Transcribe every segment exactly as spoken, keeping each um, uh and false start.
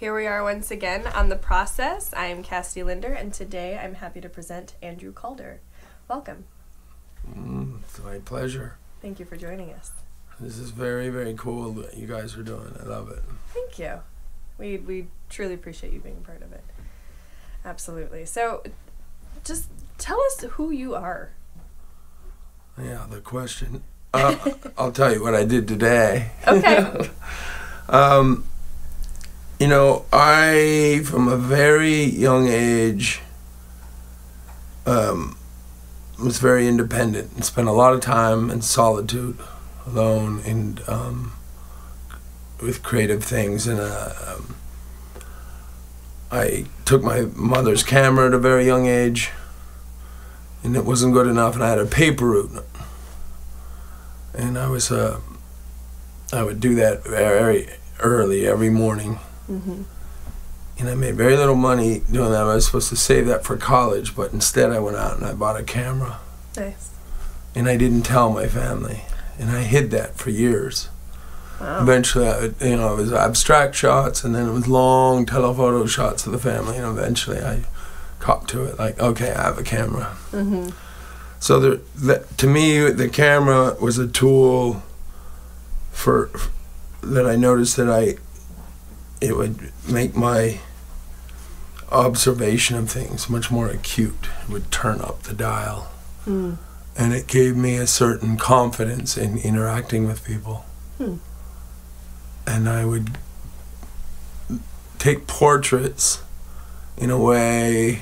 Here we are once again on The Process. I'm Cassidy Linder, and today I'm happy to present Andrew Calder. Welcome. Mm, it's my pleasure. Thank you for joining us. This is very, very cool what you guys are doing. I love it. Thank you. We, we truly appreciate you being a part of it. Absolutely. So just tell us who you are. Yeah, the question. Uh, I'll tell you what I did today. Okay. um... You know, I, from a very young age, um, was very independent and spent a lot of time in solitude, alone, and um, with creative things. And uh, um, I took my mother's camera at a very young age, and it wasn't good enough, and I had a paper route. And I was, uh, I would do that very early every morning. Mm-hmm. And I made very little money doing that. I was supposed to save that for college, but instead I went out and I bought a camera. Nice. And I didn't tell my family, and I hid that for years. Wow. Eventually, I, you know, it was abstract shots, and then it was long telephoto shots of the family, and eventually I caught to it, like, okay, I have a camera. Mm-hmm. So there, that, to me, the camera was a tool for that I noticed that I it would make my observation of things much more acute. It would turn up the dial. Mm. And it gave me a certain confidence in interacting with people. Mm. And I would take portraits in a way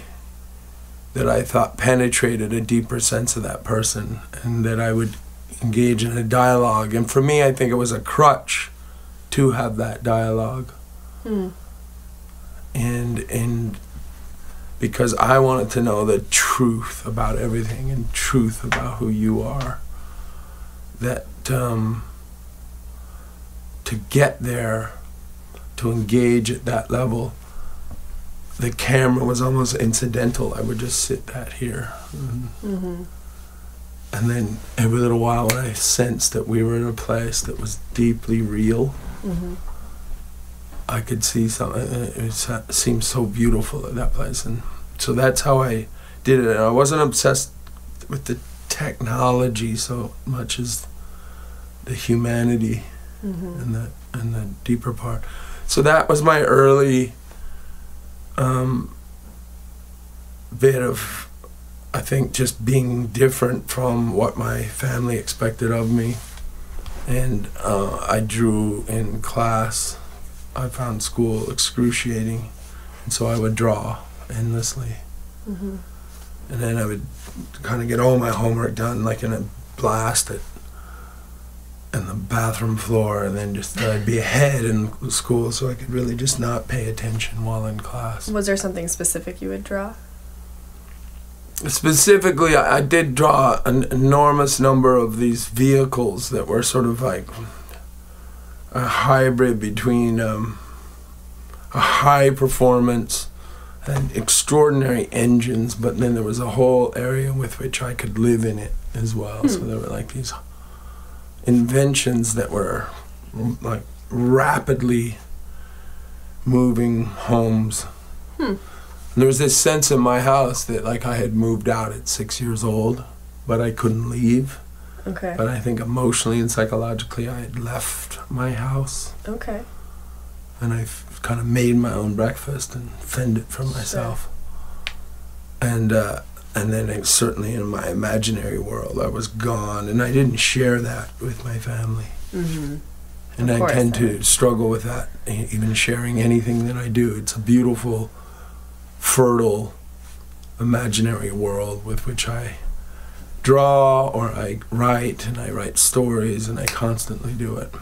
that I thought penetrated a deeper sense of that person, and that I would engage in a dialogue. And for me, I think it was a crutch to have that dialogue. Hmm. And and because I wanted to know the truth about everything and truth about who you are, that um, to get there, to engage at that level, the camera was almost incidental. I would just sit that here. And, mm-hmm. and then every little while when I sensed that we were in a place that was deeply real, mm-hmm. I could see something. It seemed so beautiful at that place, and so that's how I did it. And I wasn't obsessed with the technology so much as the humanity, mm-hmm. and the and the deeper part. So that was my early um, bit of, I think, just being different from what my family expected of me, and uh, I drew in class. I found school excruciating, and so I would draw endlessly. Mm-hmm. And then I would kind of get all my homework done, like in a blast at, in the bathroom floor, and then just I'd be ahead in school, so I could really just not pay attention while in class. Was there something specific you would draw? Specifically, I, I did draw an enormous number of these vehicles that were sort of like a hybrid between um, a high performance and extraordinary engines, but then there was a whole area with which I could live in it as well. Mm. So there were like these inventions that were like rapidly moving homes. Mm. There was this sense in my house that like I had moved out at six years old, but I couldn't leave. Okay. But I think emotionally and psychologically I had left my house. Okay. And I kind of made my own breakfast and fended for myself. Sure. And uh, and then it, certainly in my imaginary world I was gone, and I didn't share that with my family. Mm-hmm. And of I course, tend to struggle with that, even sharing anything that I do. It's a beautiful, fertile, imaginary world with which I draw, or I write, and I write stories, and I constantly do it.